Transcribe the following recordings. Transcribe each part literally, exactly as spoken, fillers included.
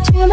Hey,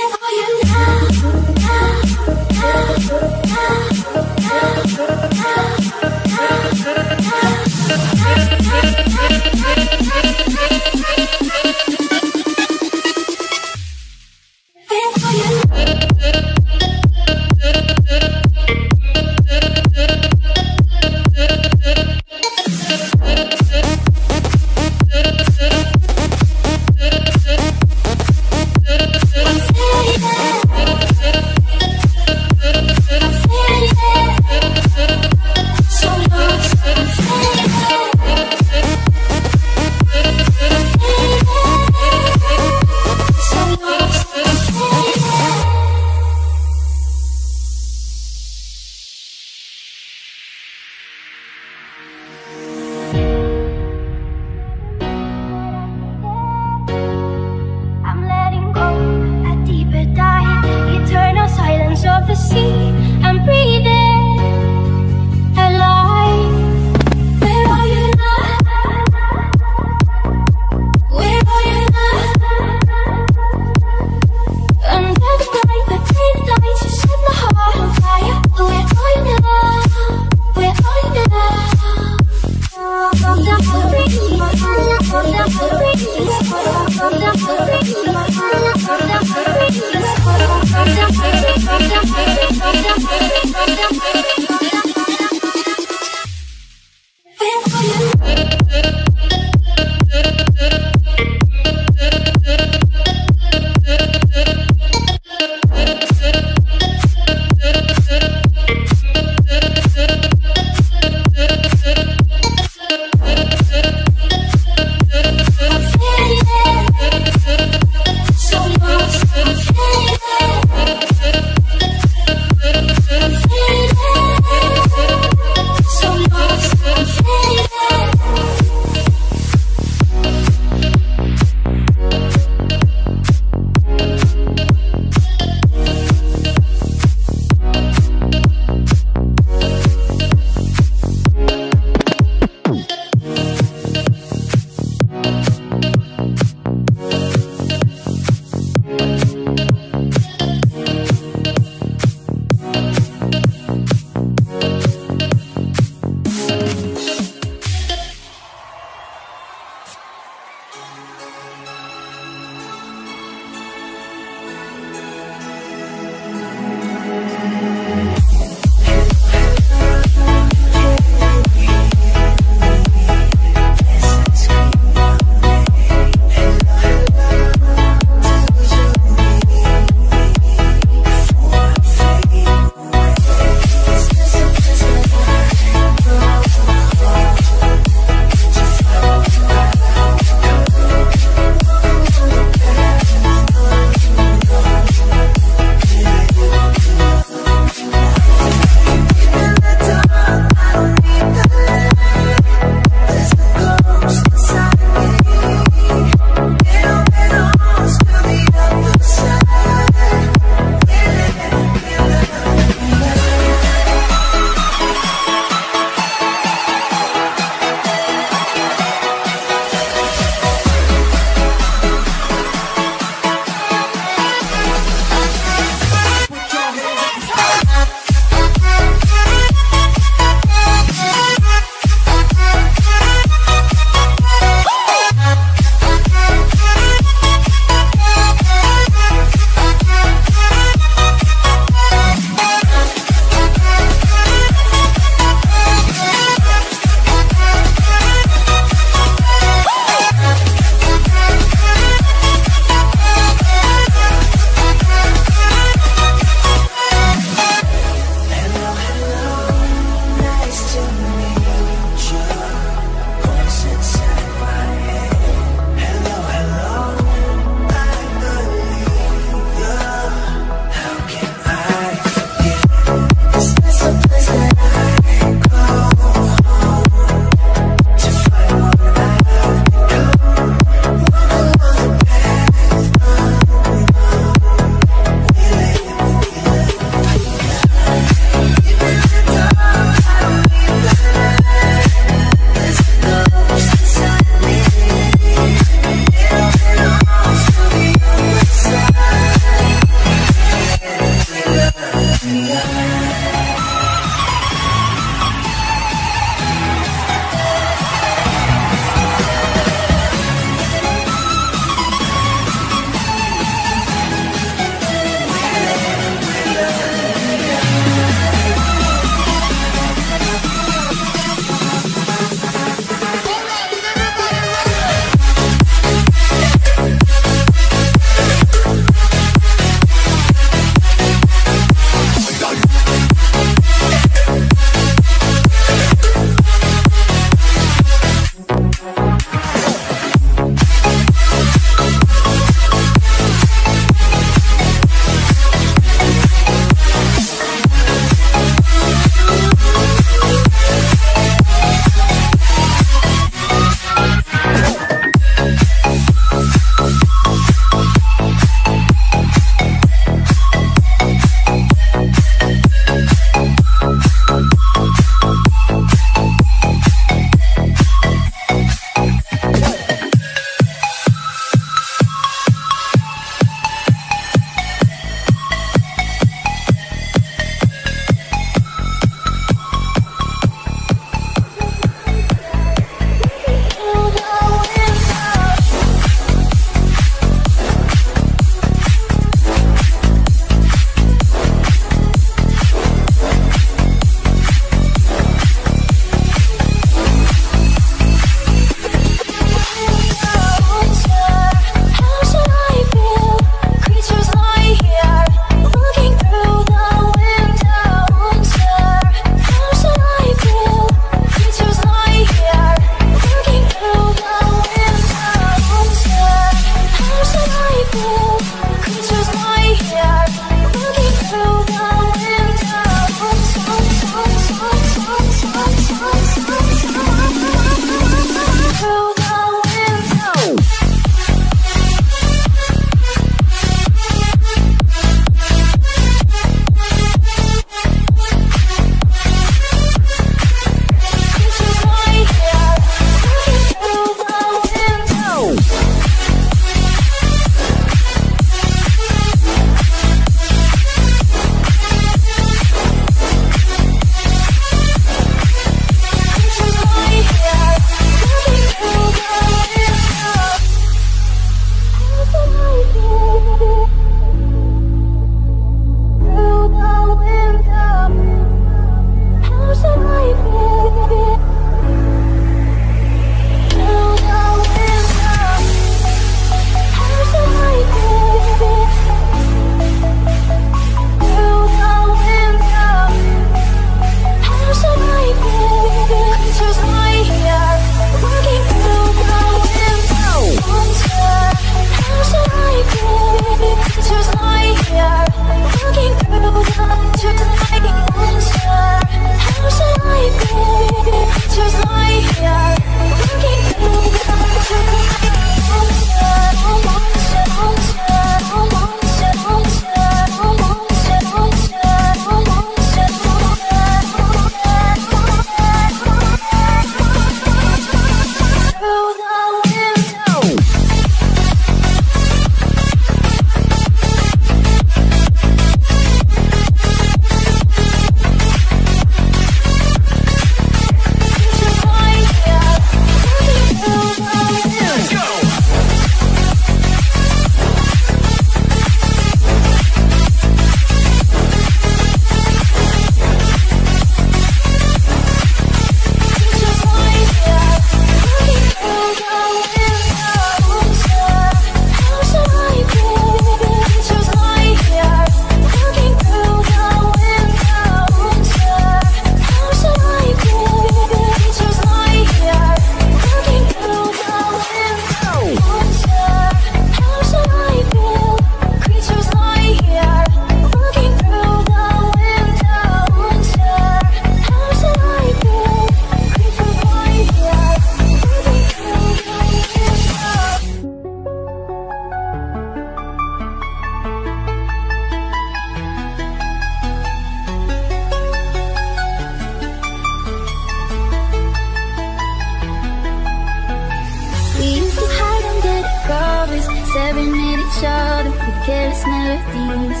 each other with careless melodies.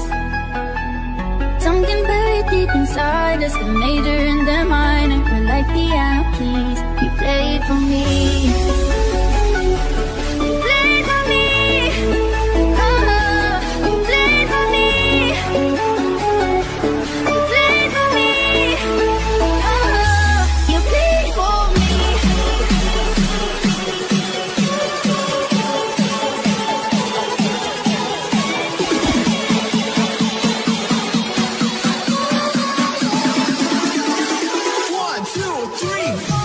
Something buried deep inside us, the major and the minor, we're like piano keys. You play it for me. One, two, three, four.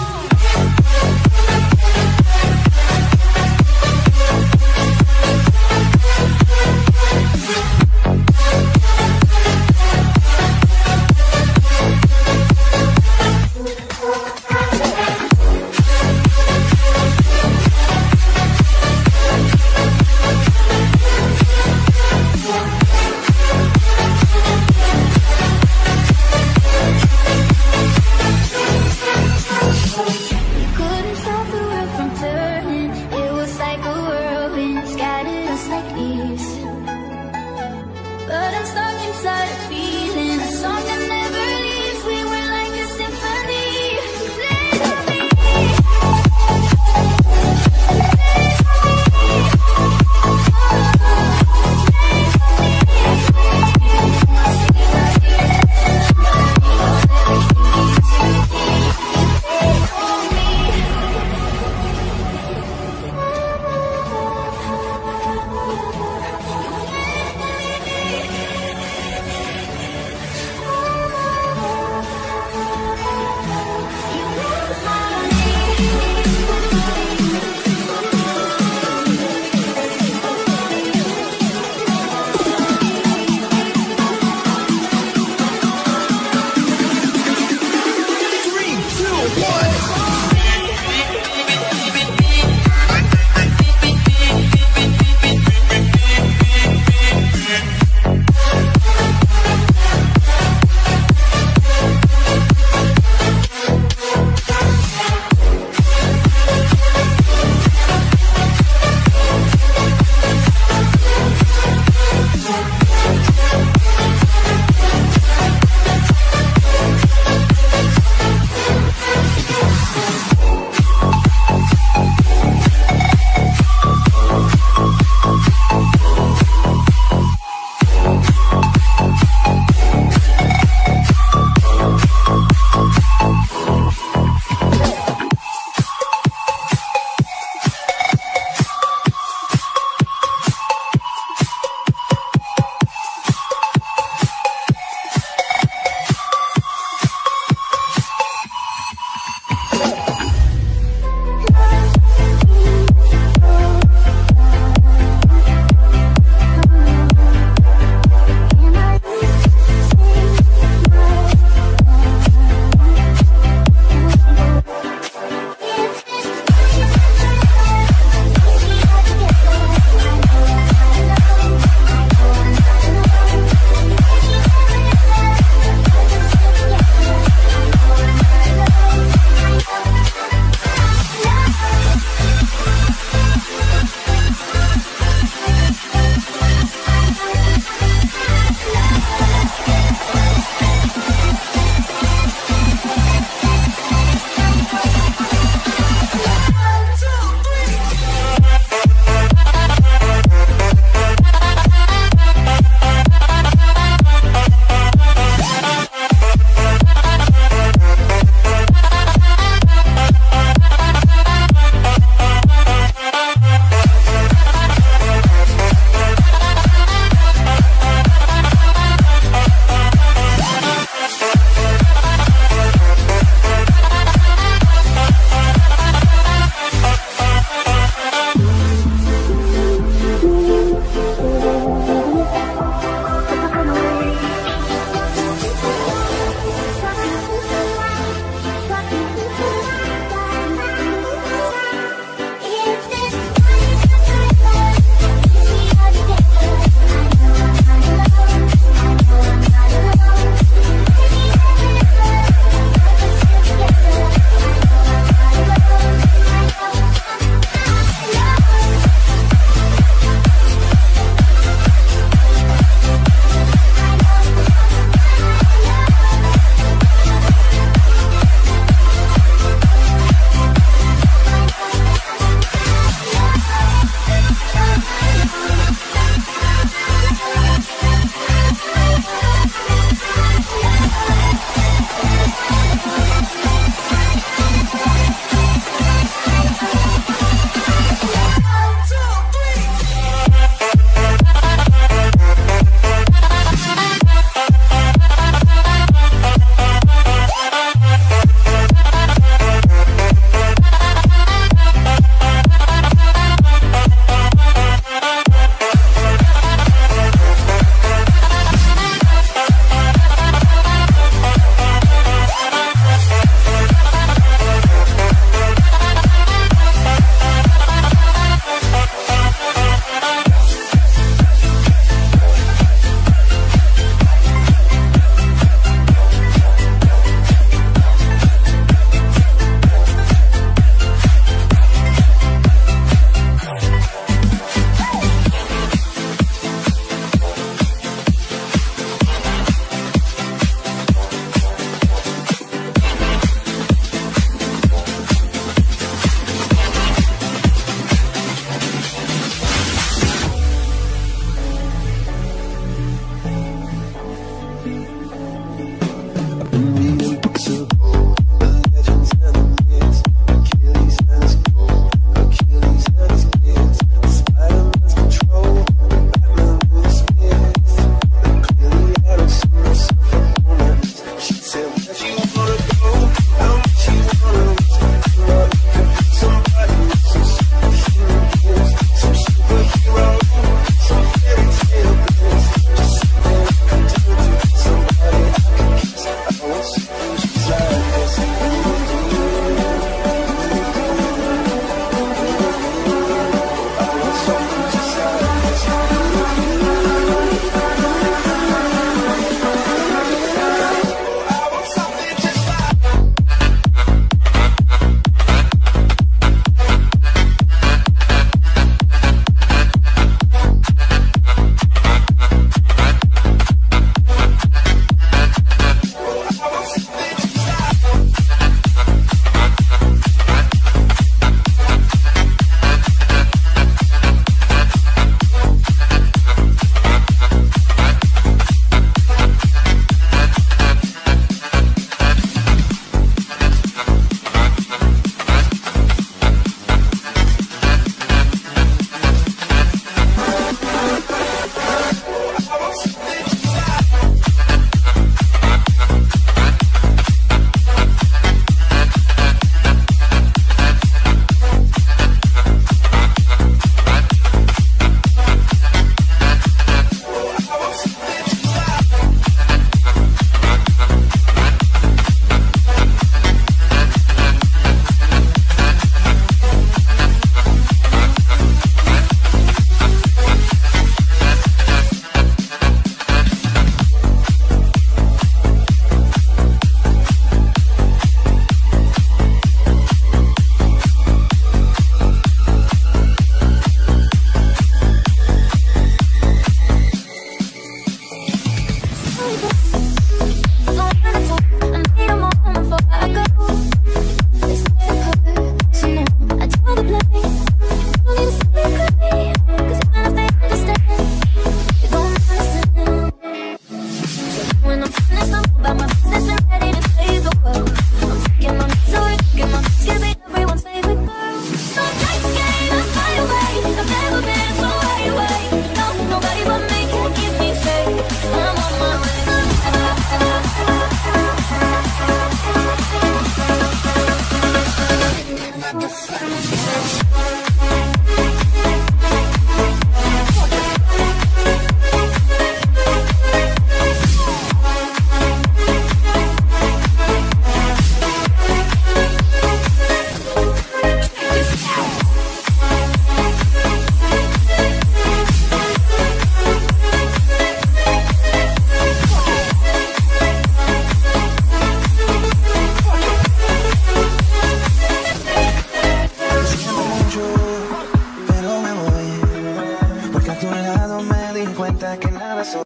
nada, que nada soy.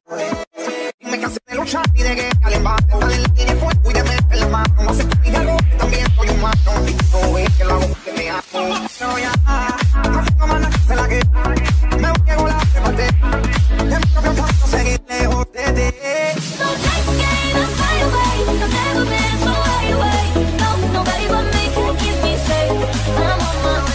Dime que hace de luchar y de guerra, le va a tentar el aire fuego y de meter la mano. No sé que algo, también soy humano. No ves que la voz que me hago. Soy a, no tengo más nada que hacer la guerra. Me voy a volar de parte. De mi propio paso seguir lejos de ti. So take the game and fly away. Don't ever be so far away. No, nobody but me can keep me safe. I'm on my way.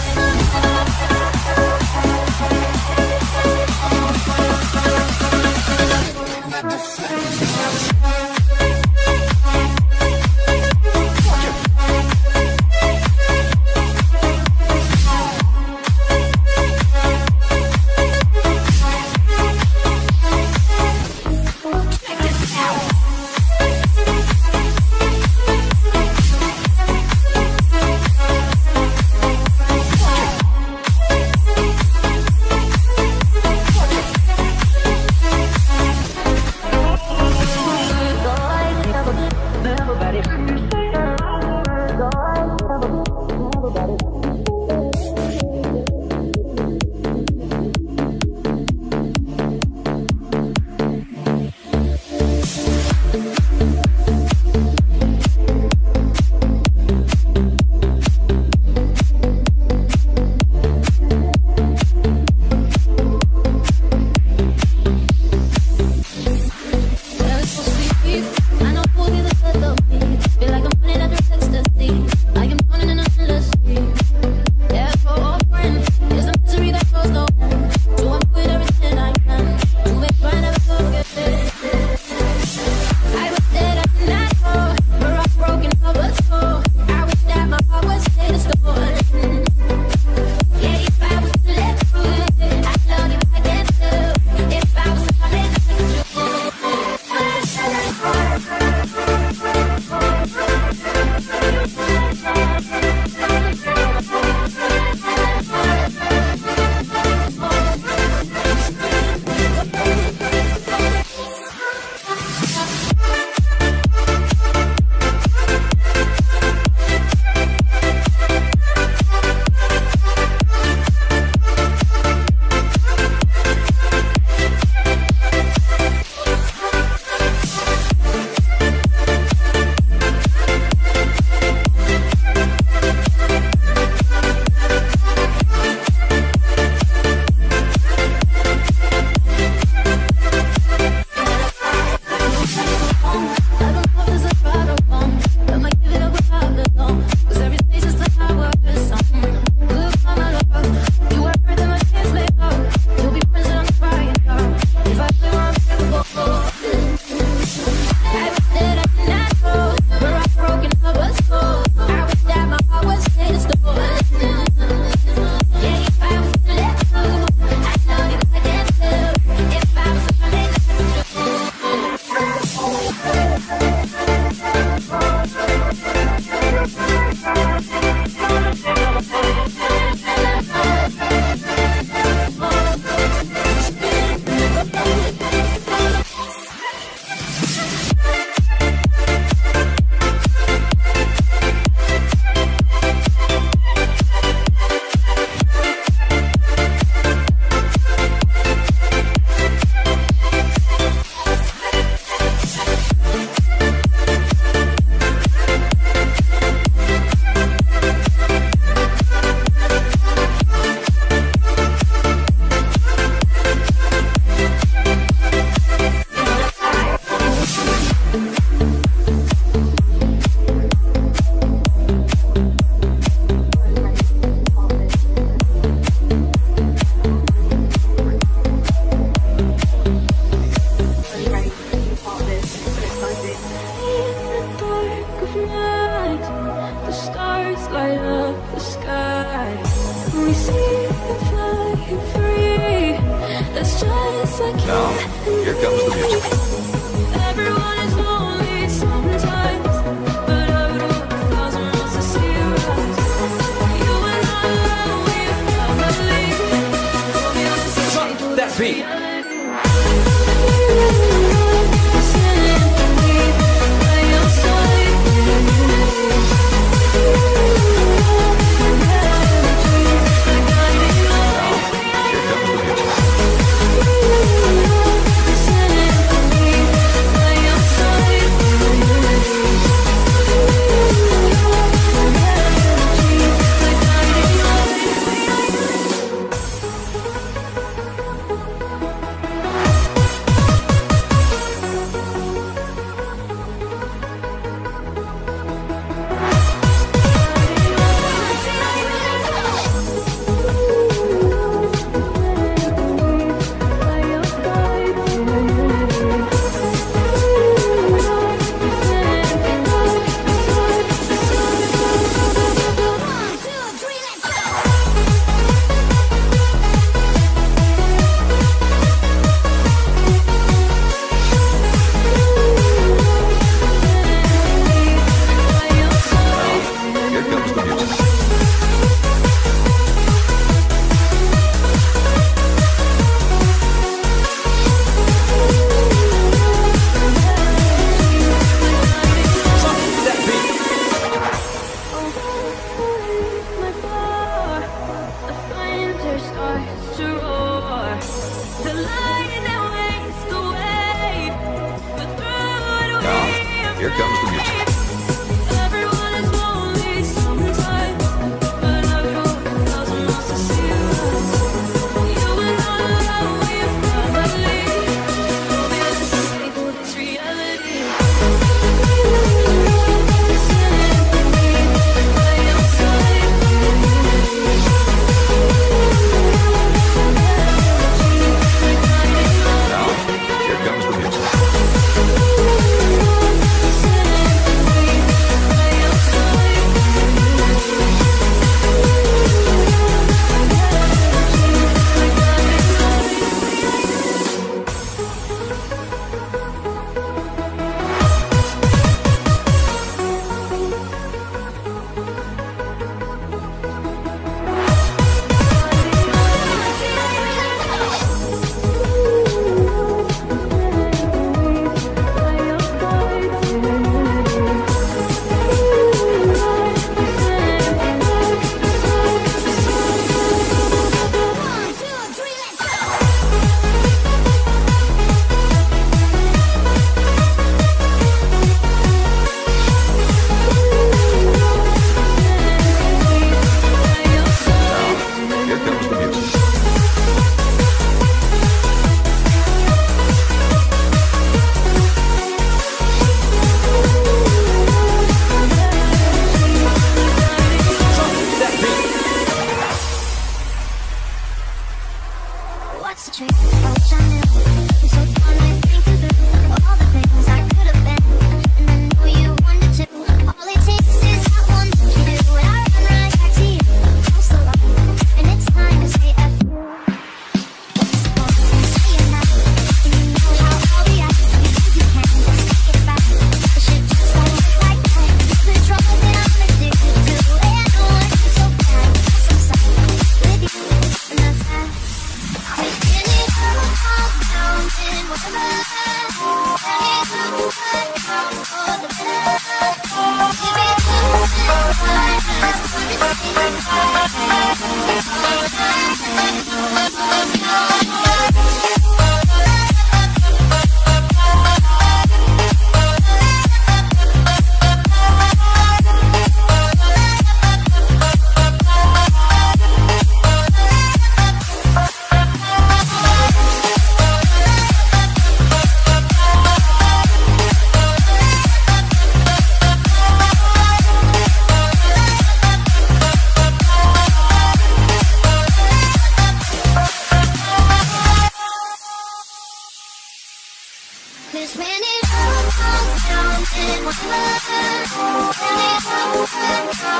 Cause when it all comes down in one love, when it all comes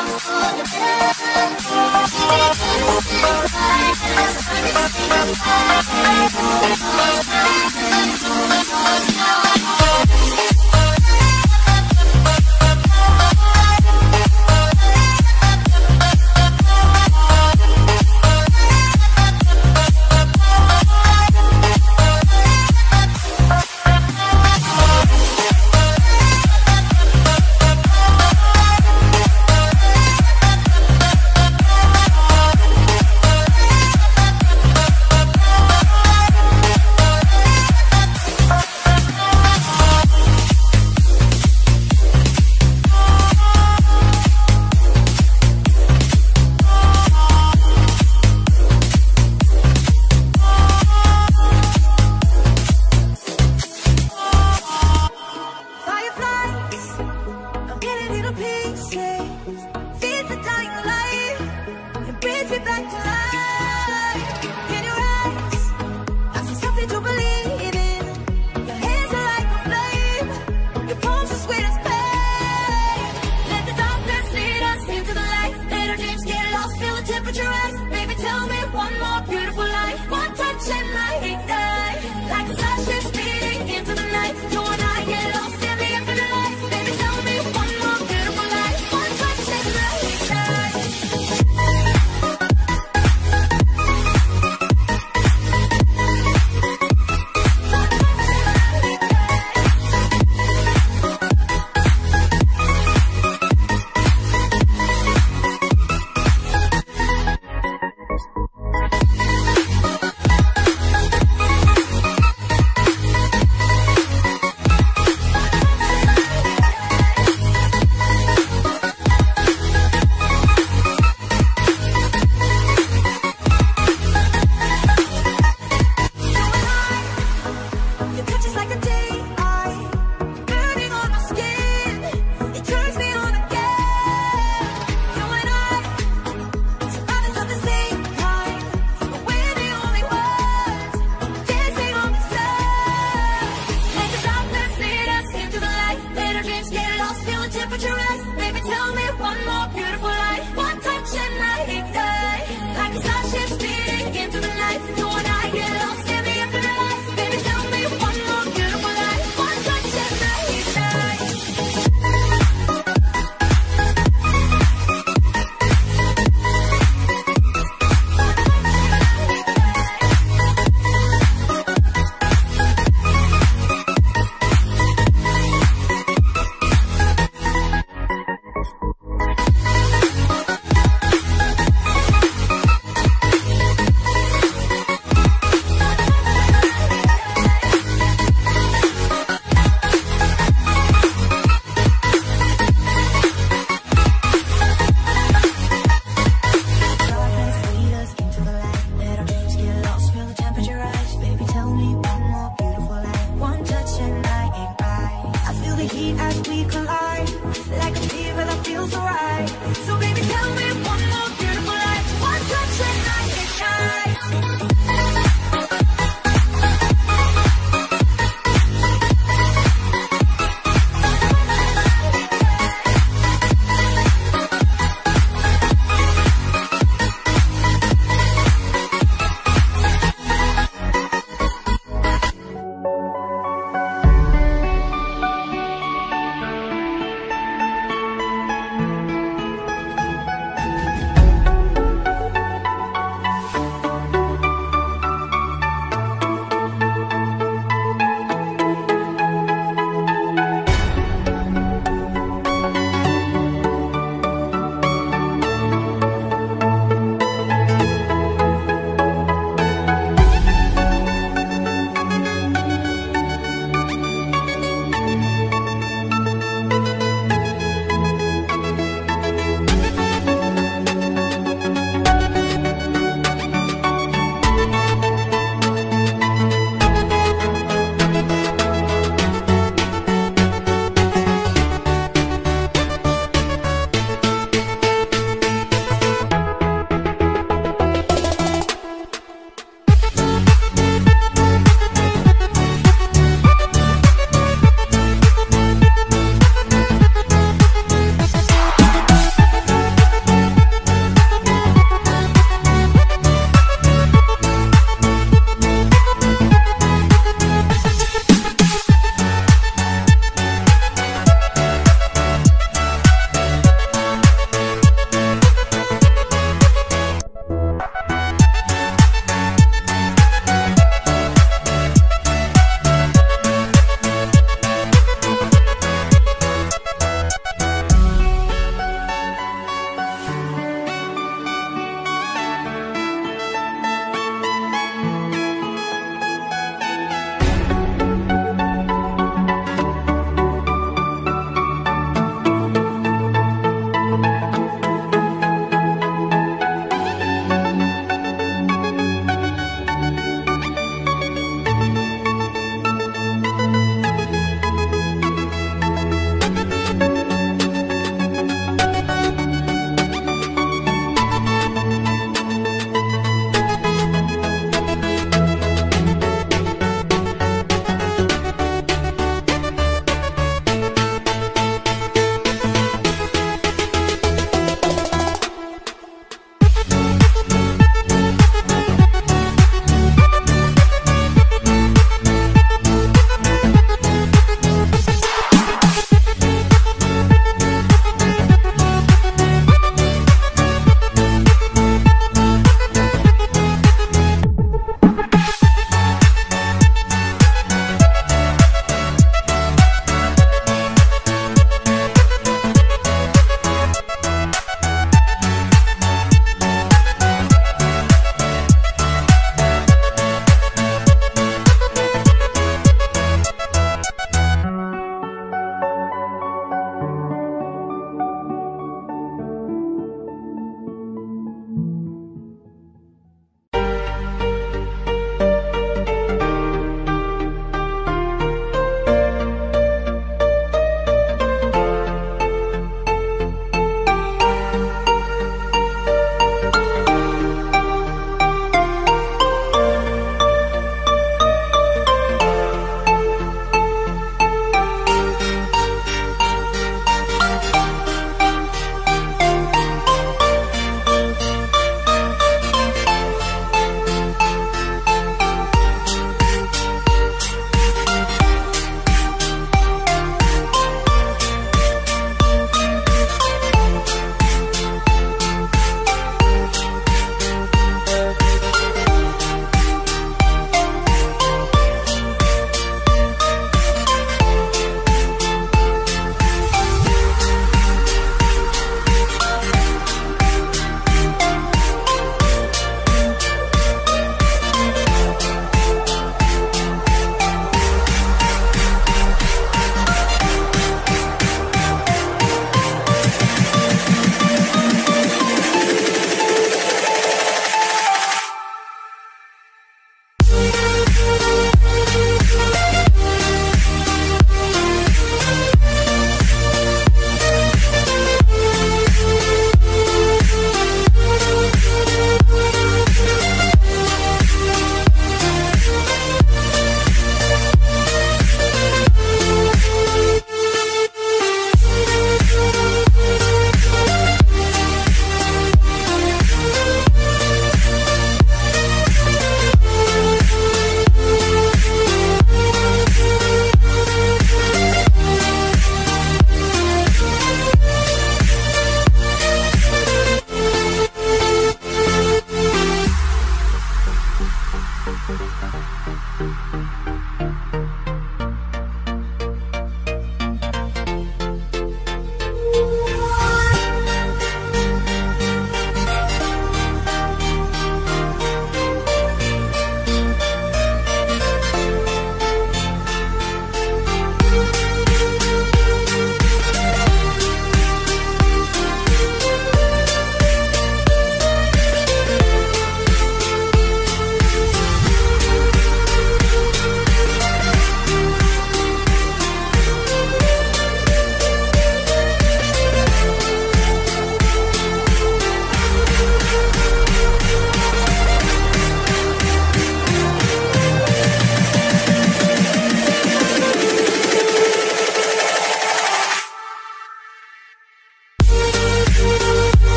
down for the love, give it just and find us, I'm just thinking back and forth, all back and forth, all now.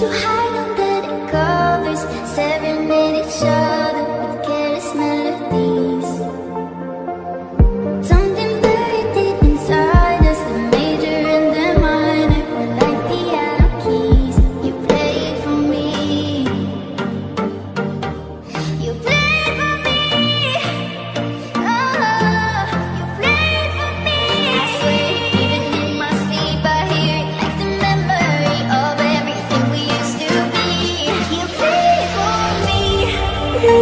to hide under the covers, staring at each other with careless melodies. Something buried deep inside us, the major and the minor were like piano keys. You play it for me, you play it for me, oh, you play it for me. I swear, even in my sleep I hear it like the memory of everything we used to be. You play it for me.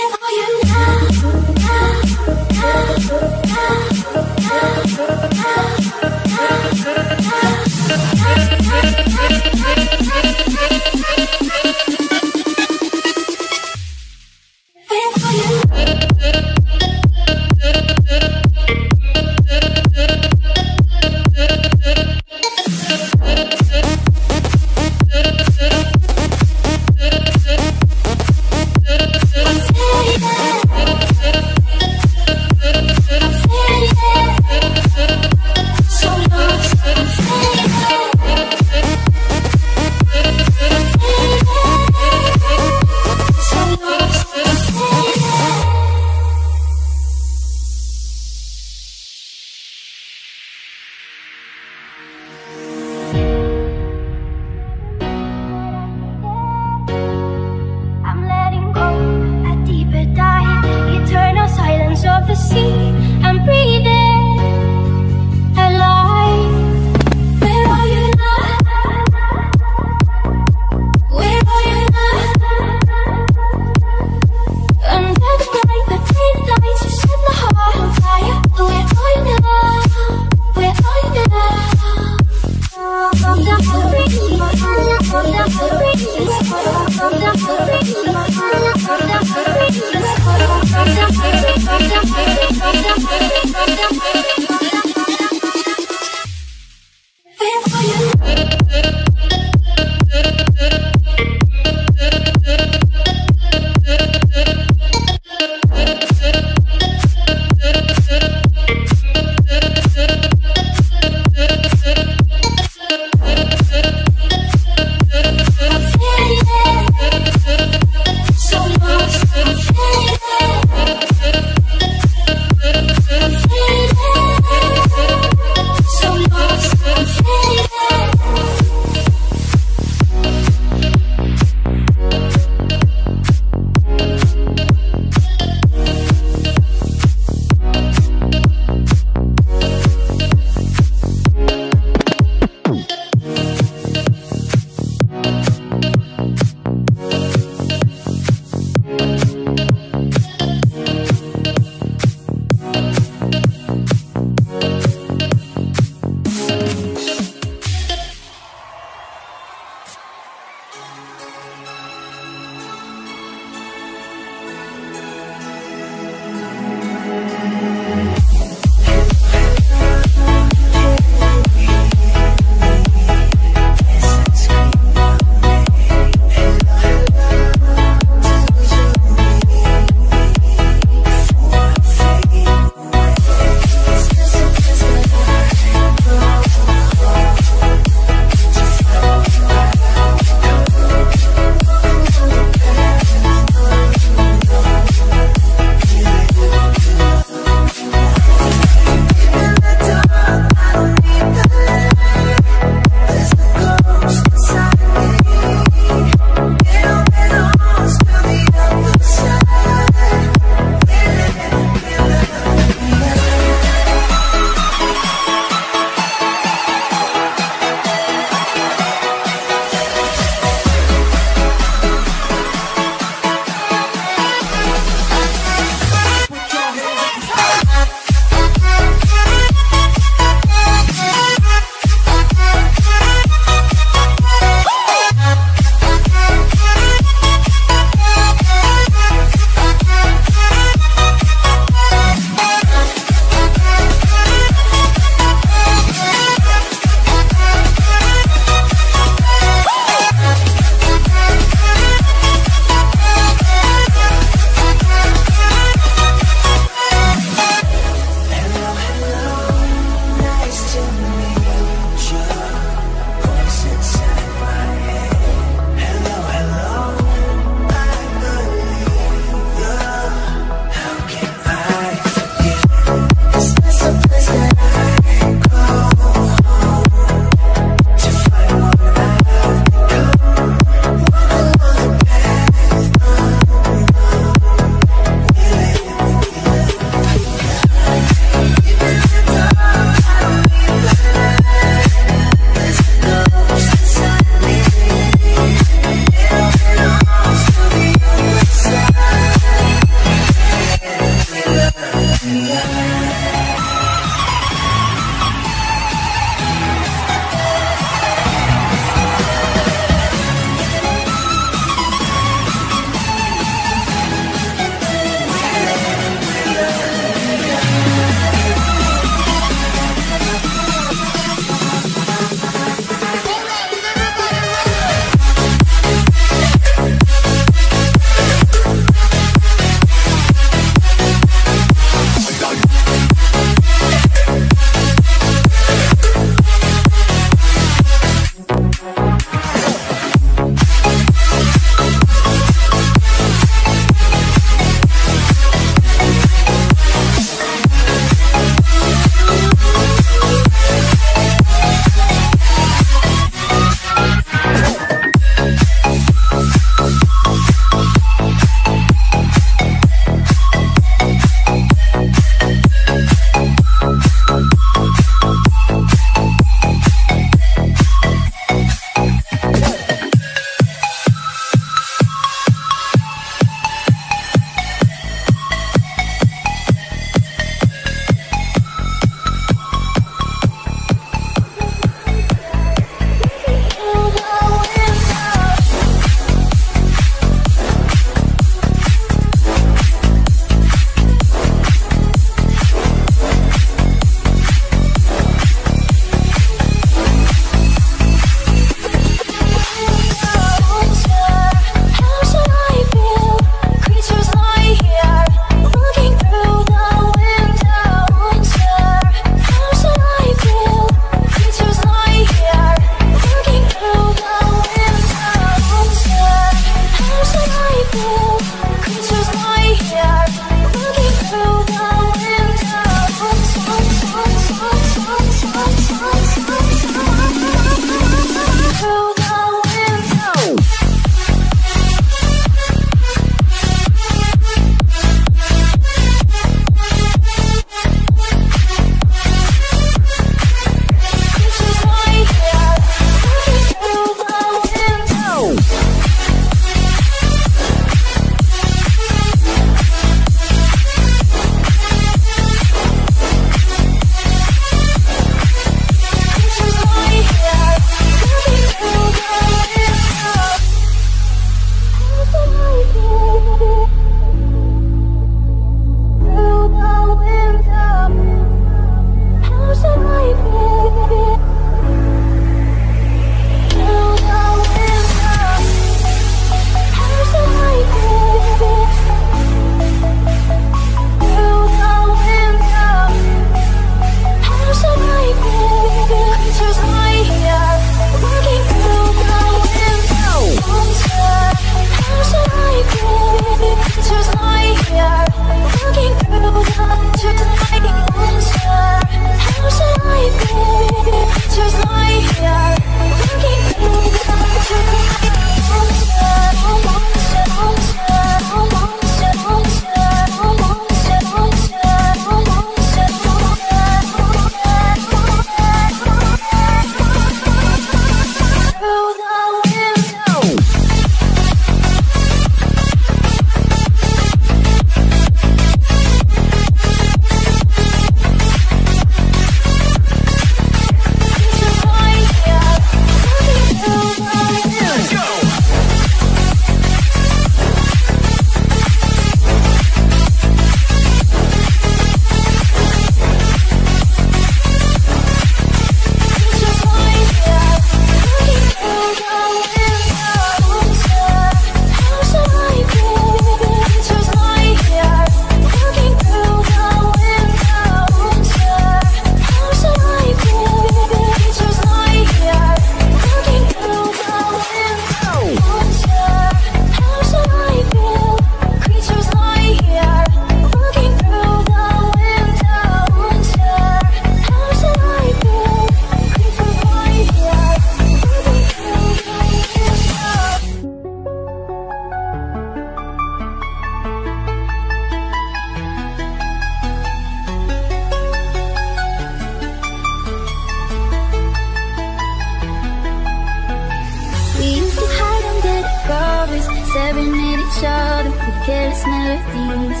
at each other with careless melodies.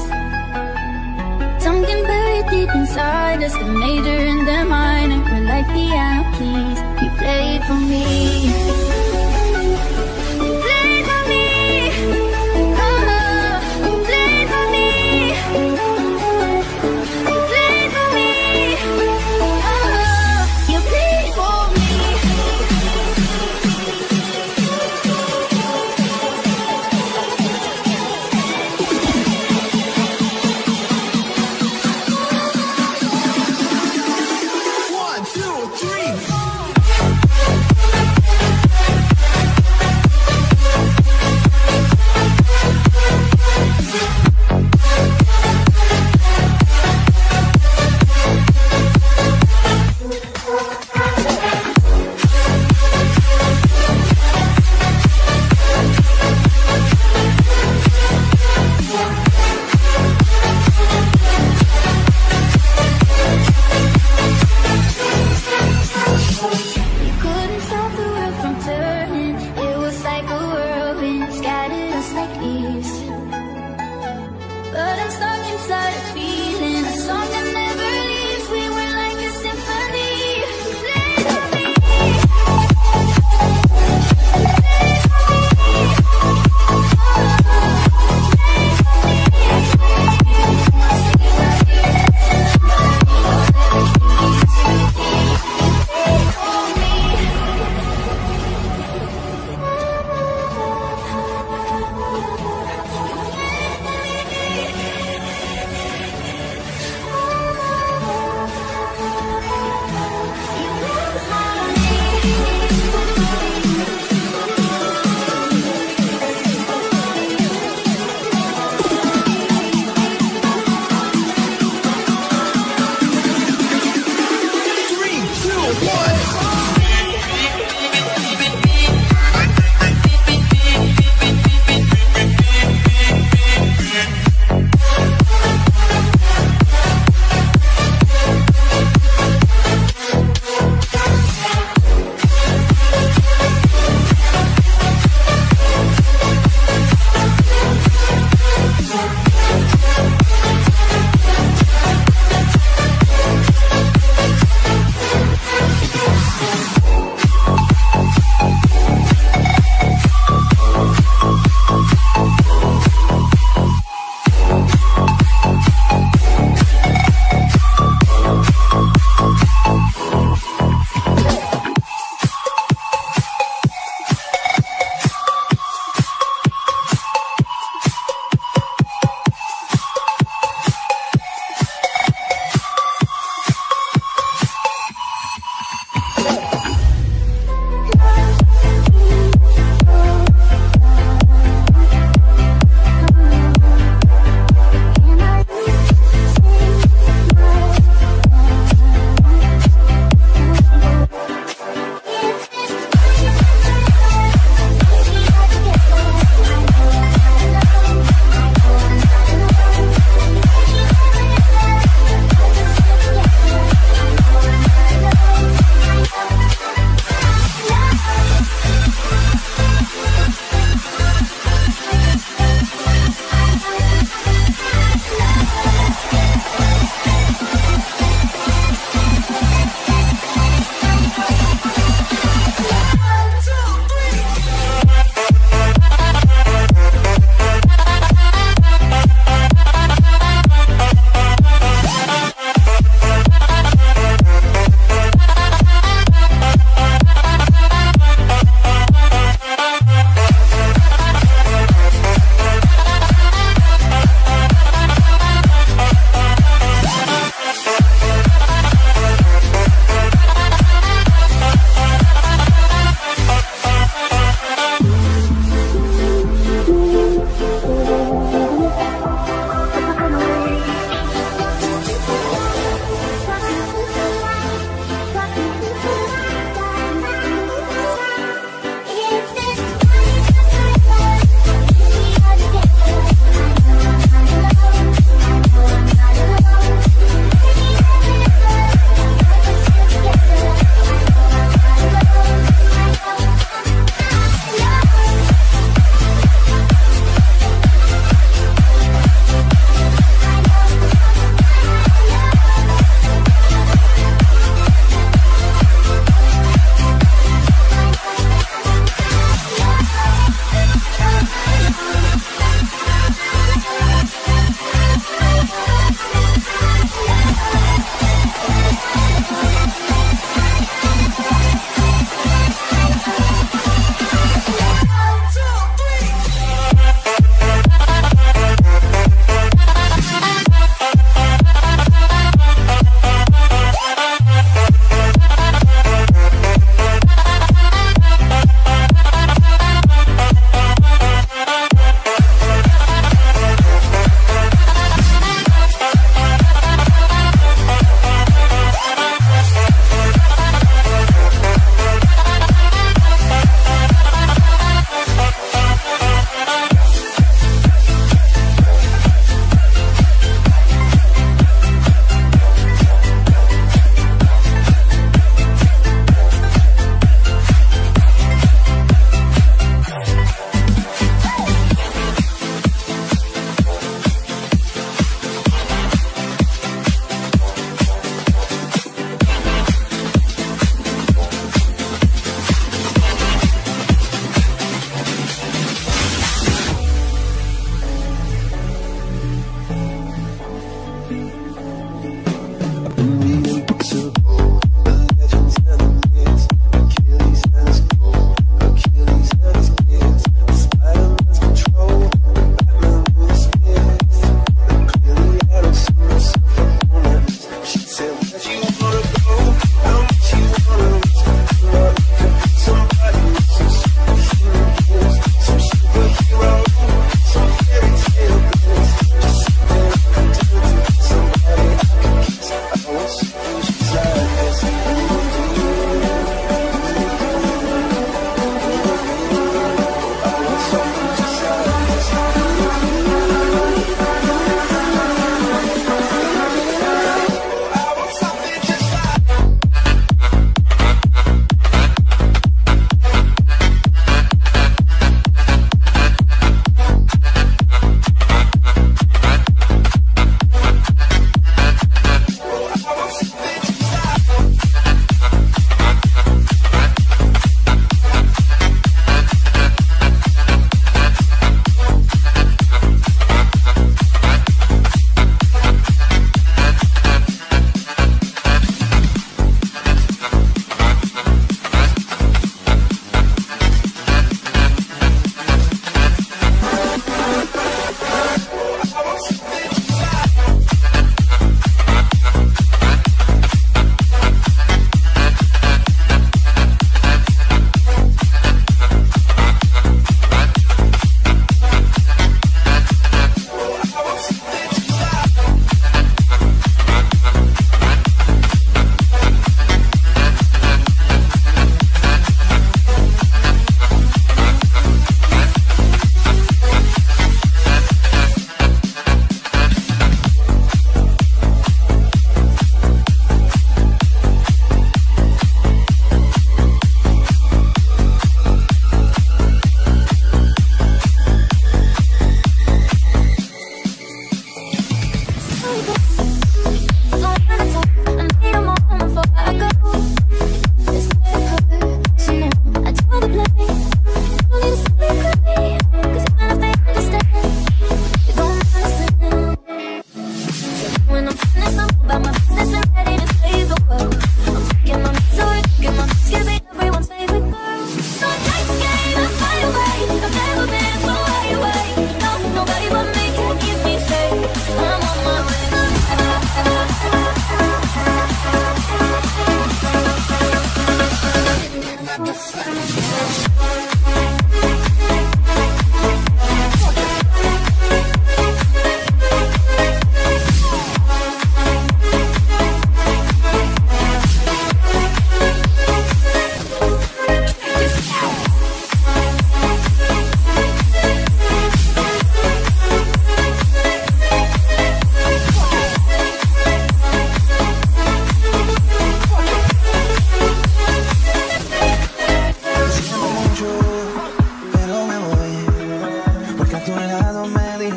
Something buried deep inside us, the major and the minor. We're like piano keys, you play it for me. One, two, three, four.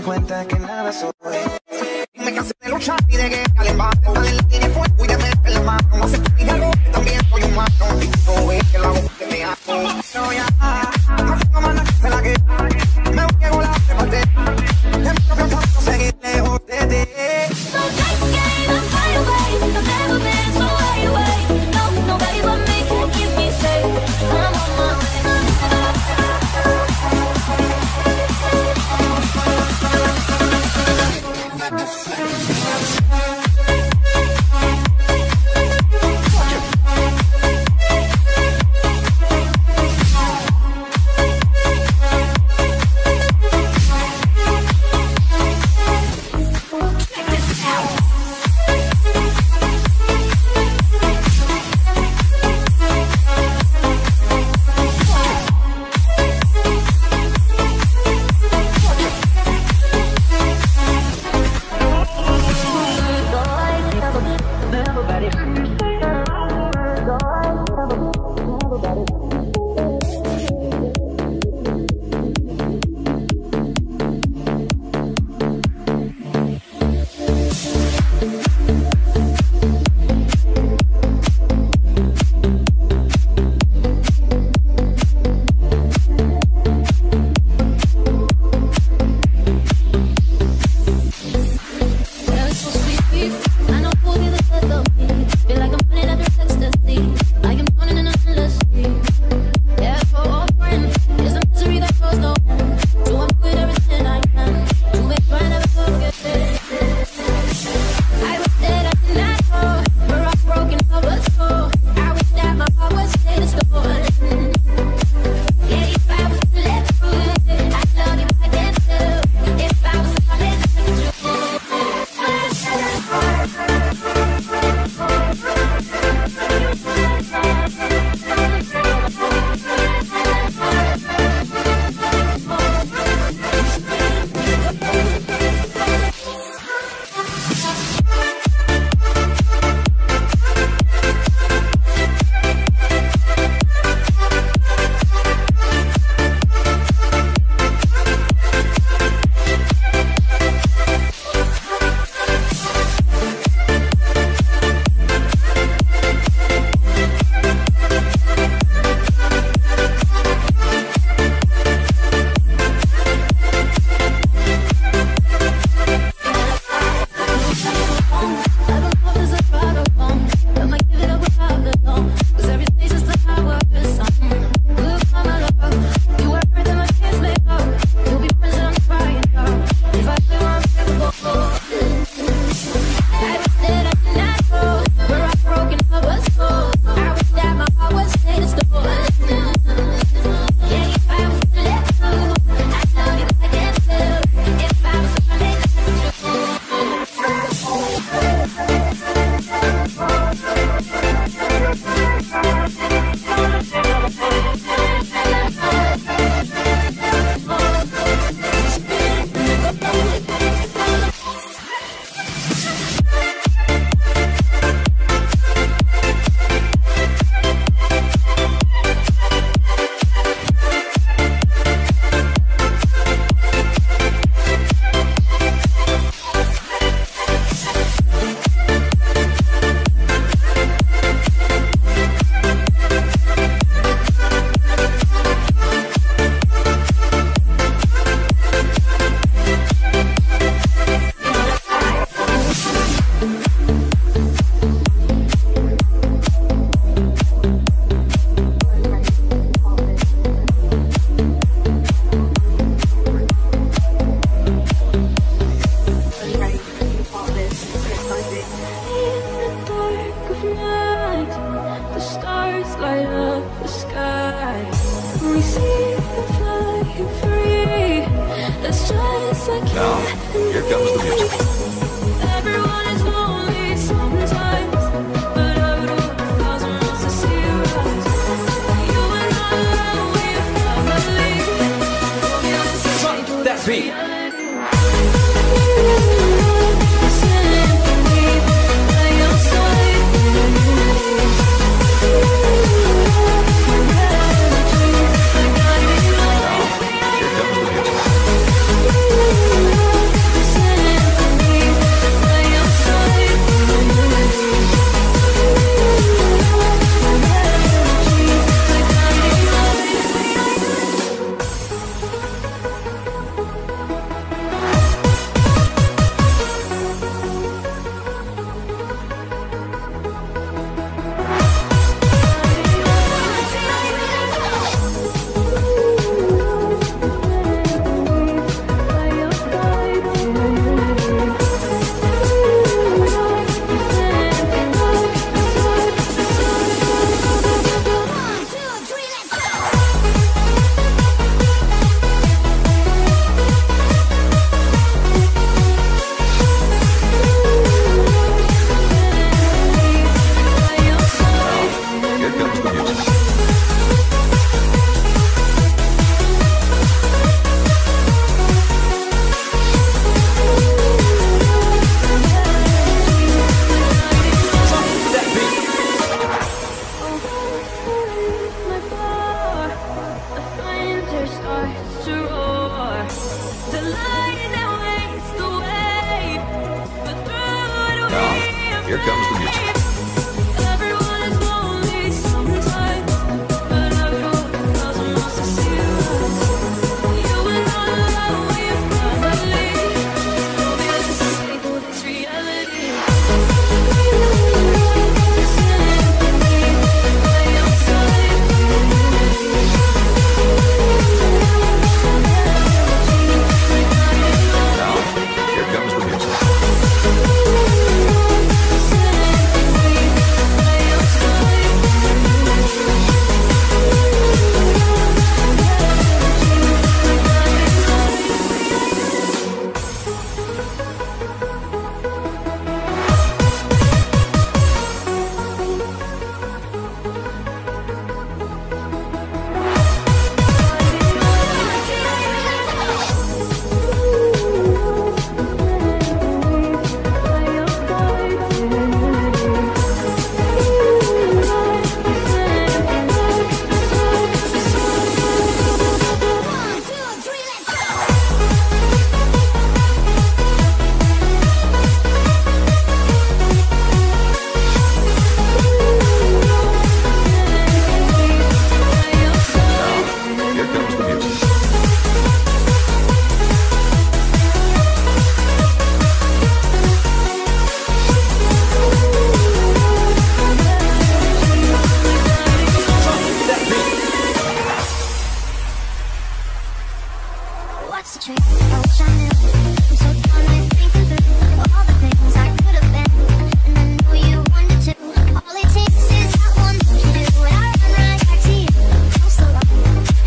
cuenta que nada soy. Me cansé de luchar y de que al embate está en la línea fuerte, voy a meter la mano. No sé que algo que también soy humano. No ves que la voz que me hago. No, ya, no tengo más nada que hacer la que me voy a volar de parte. En mi propio paso seguir lejos de ti. So take the game and fight away. I've never been so high away. No, nobody but me can keep me safe. I'm on my Here comes the music. What's the trick? I'm shining. I'm so gone and thinking through all the things I could have been, and I know you wanted to. All it takes is that one thing to do, and I run right back to you. Close the line,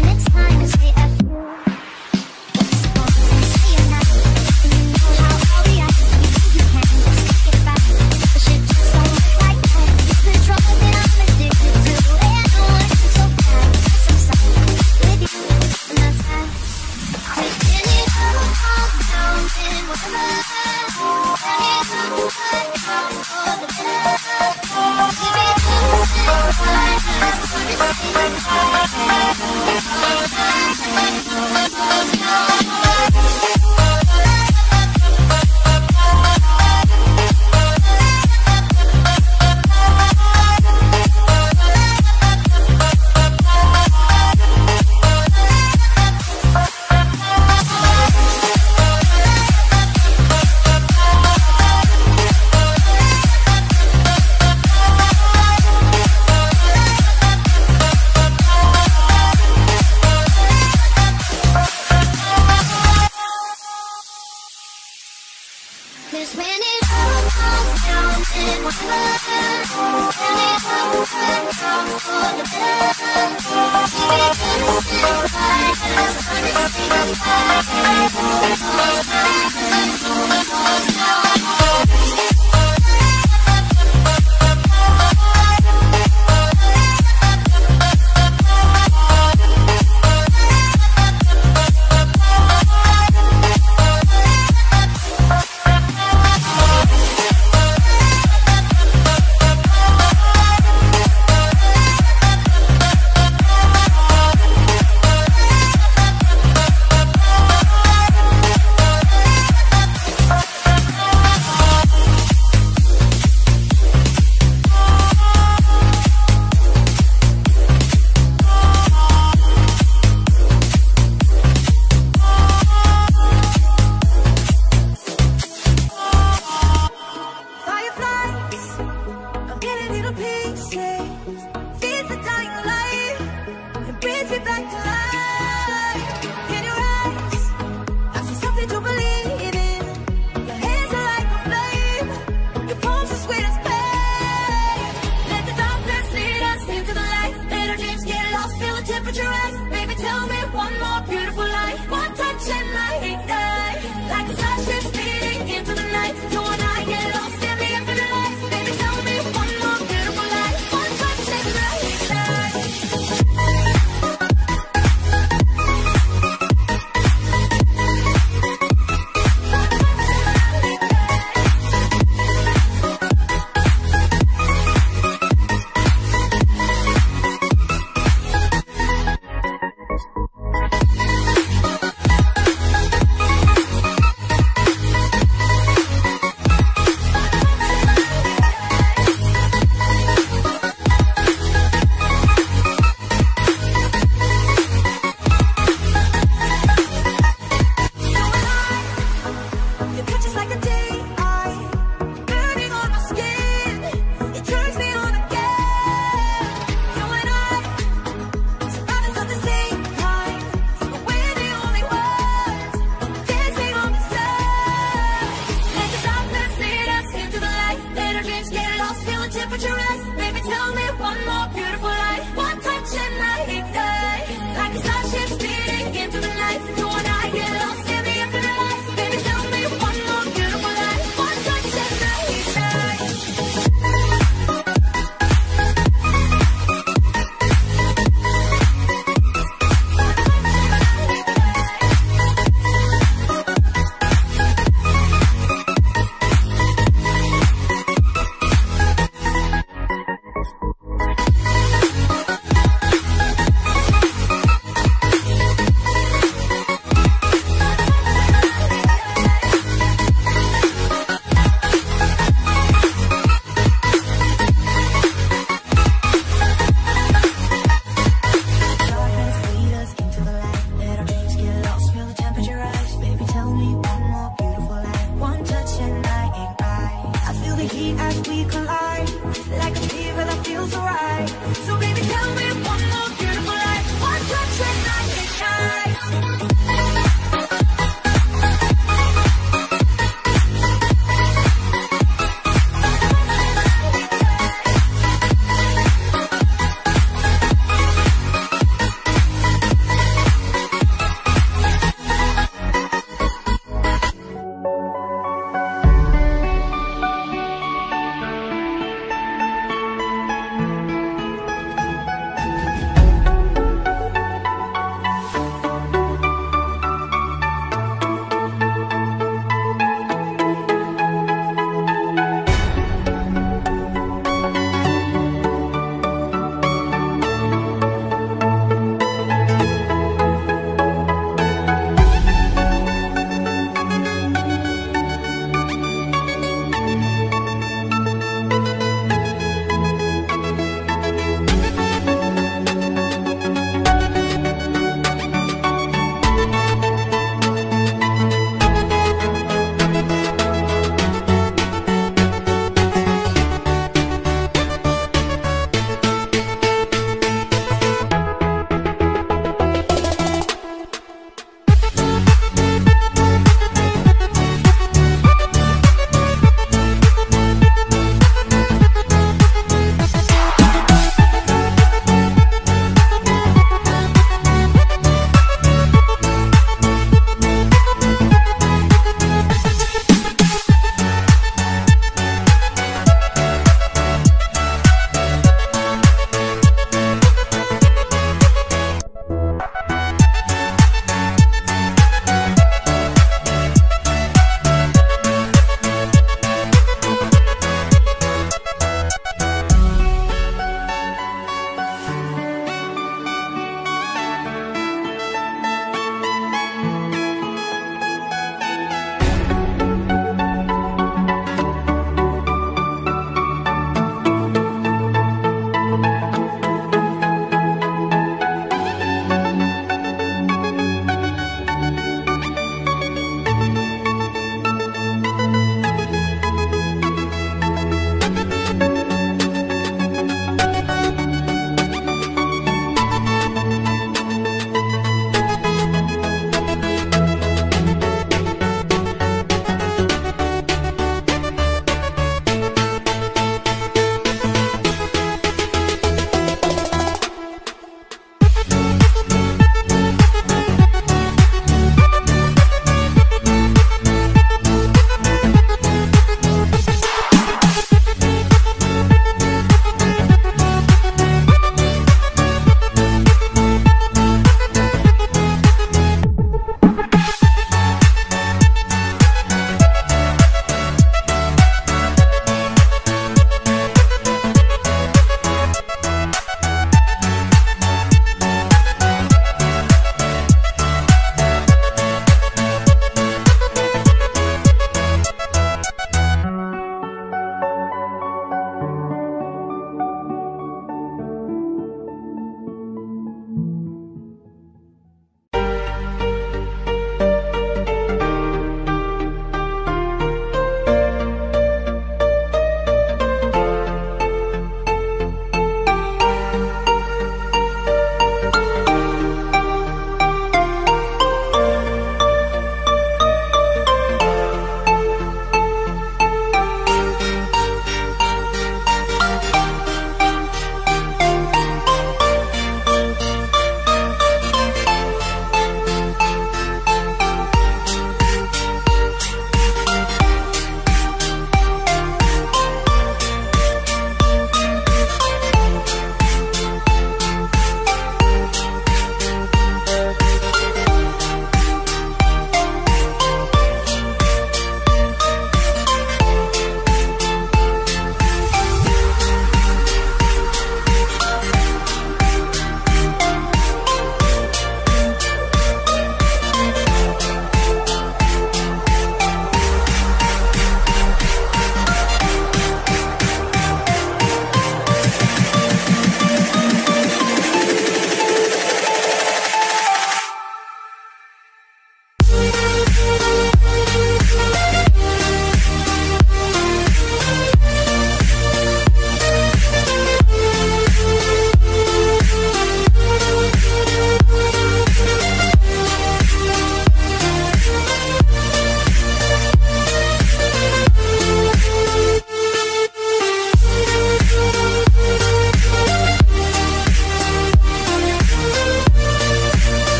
and it's time to say F. What's the point? I see you now, and you know how I'll react. You think you can just take it back, but shit just don't look like that. It's the trouble that I'm addicted to, and I want it so bad. I'm so sad with you, and that's that. Cause when it all comes down and what's left, when it all comes down for the best, keep it innocent, like us, understand, like us, all time, and all time, all time.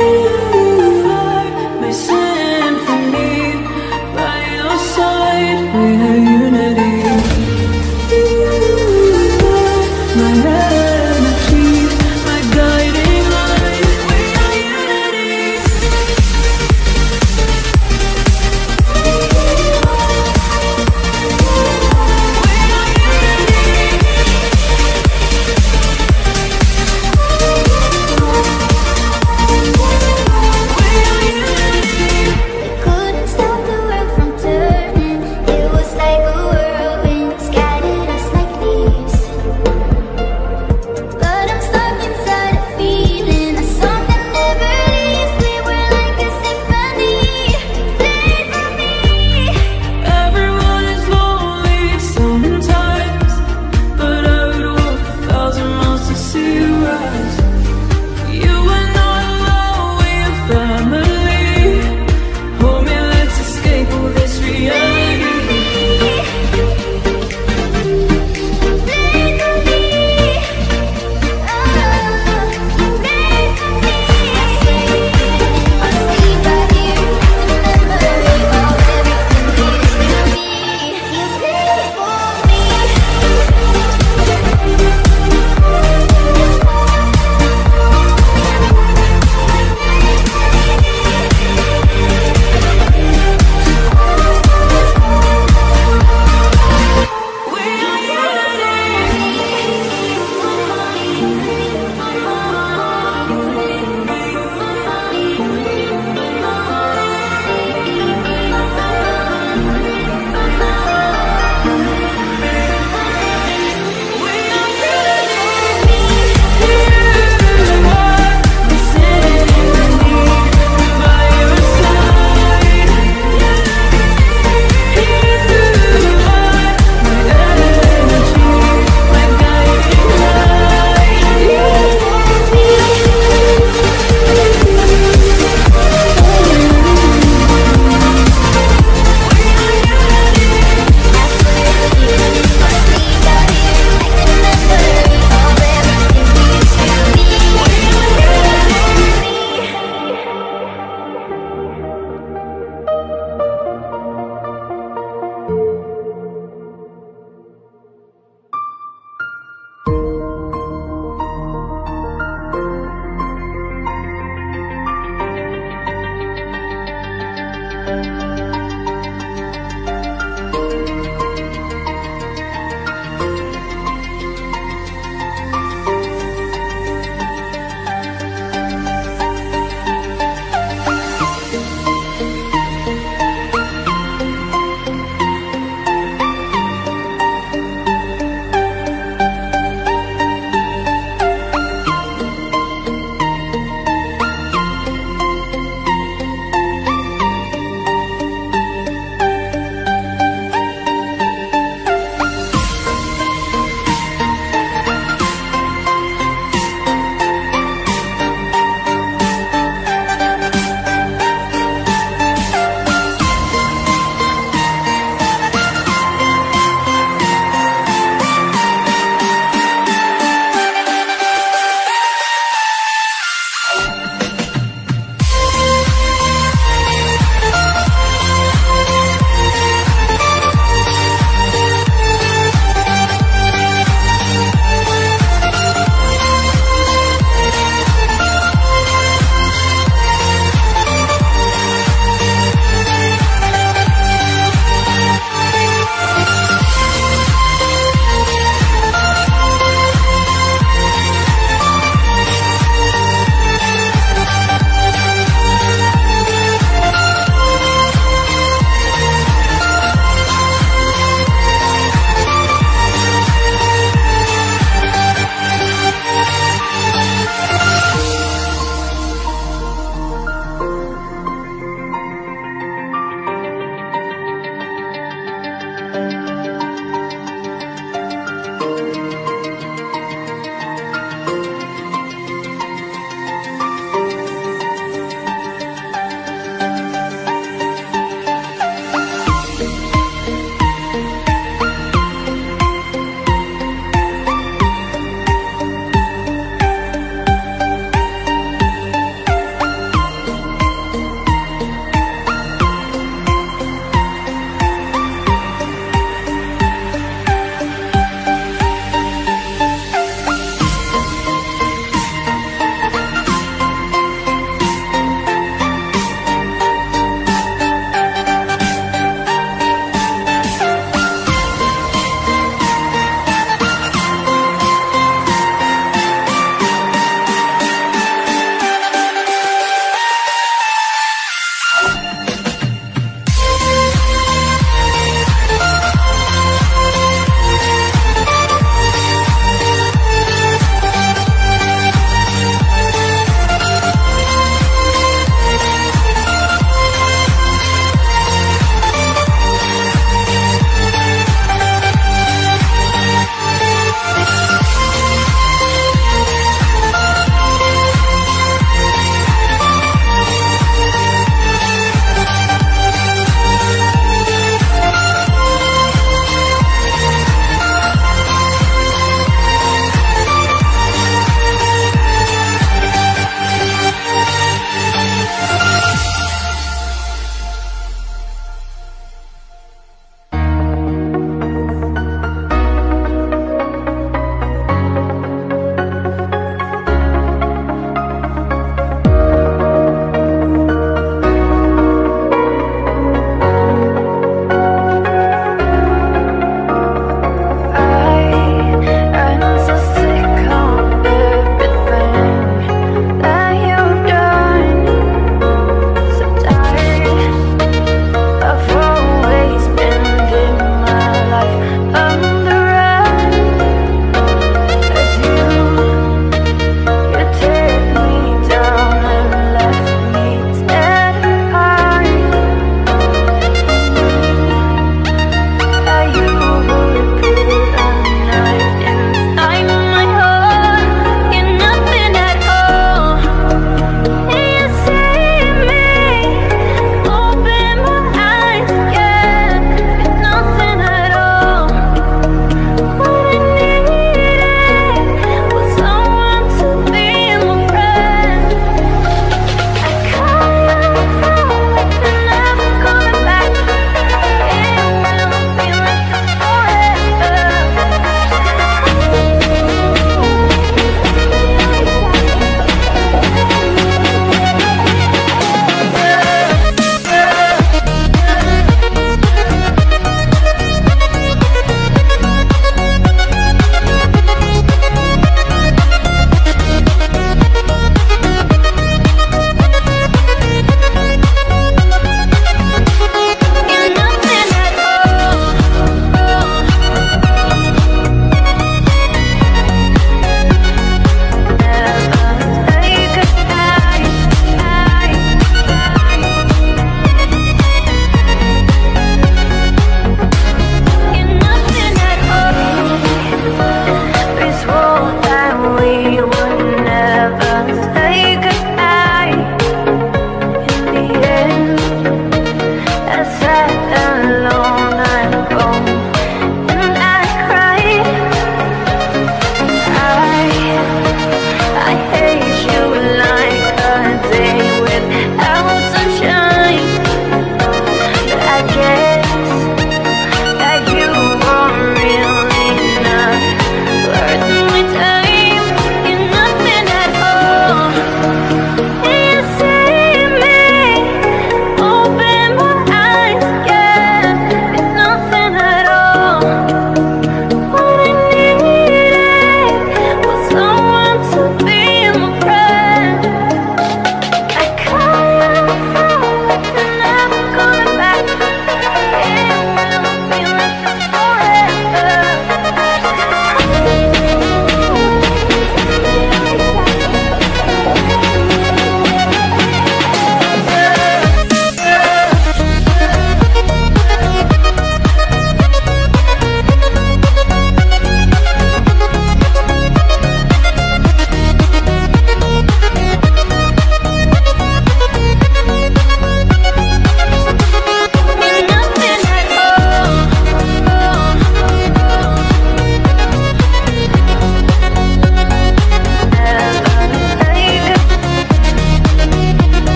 Ooh.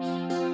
Jungle.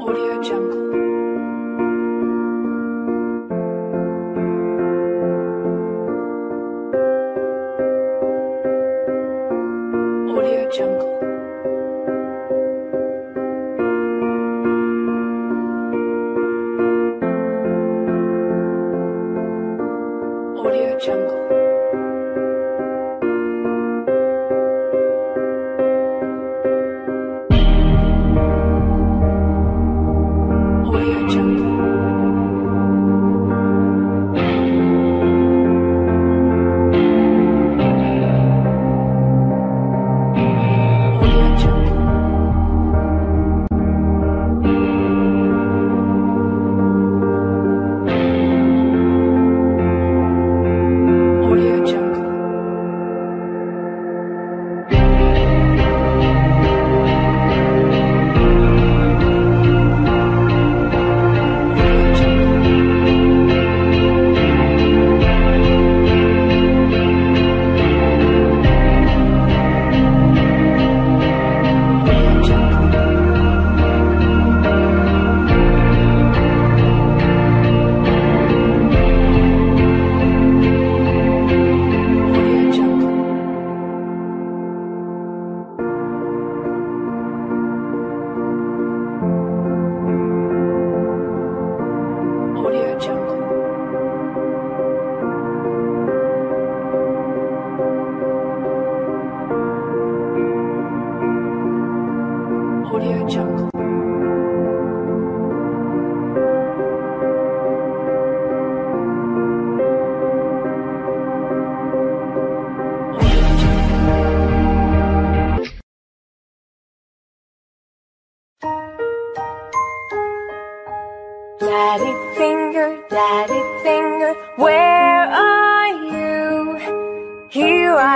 Audio Jungle. Audio Jungle. Audio Jungle. Audio Jungle. Audio Jungle.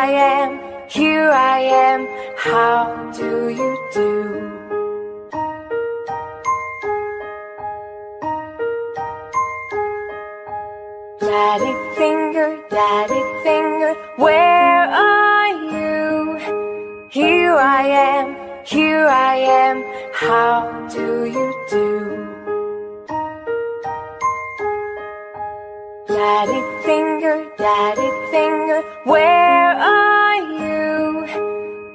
I am, here I am, how do you do? Daddy finger, daddy finger, where are you? Here I am, here I am, how do you do? Daddy finger, daddy finger, where are you?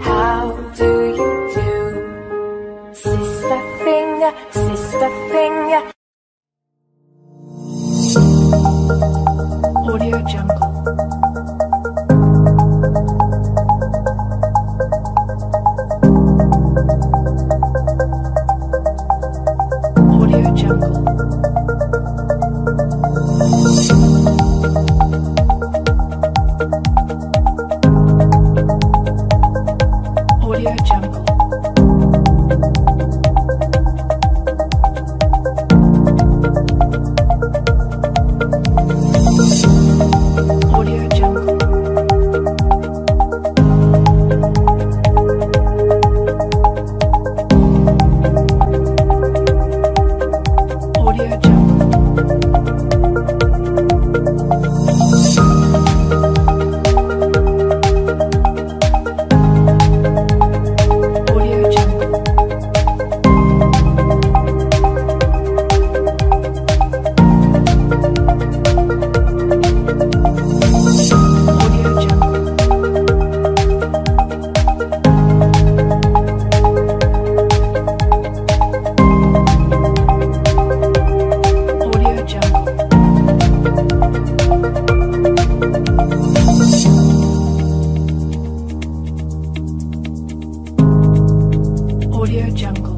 how do you do? Sister finger, sister finger. Audio Jungle. Audio Jungle. Audio Jungle. Audio Jungle.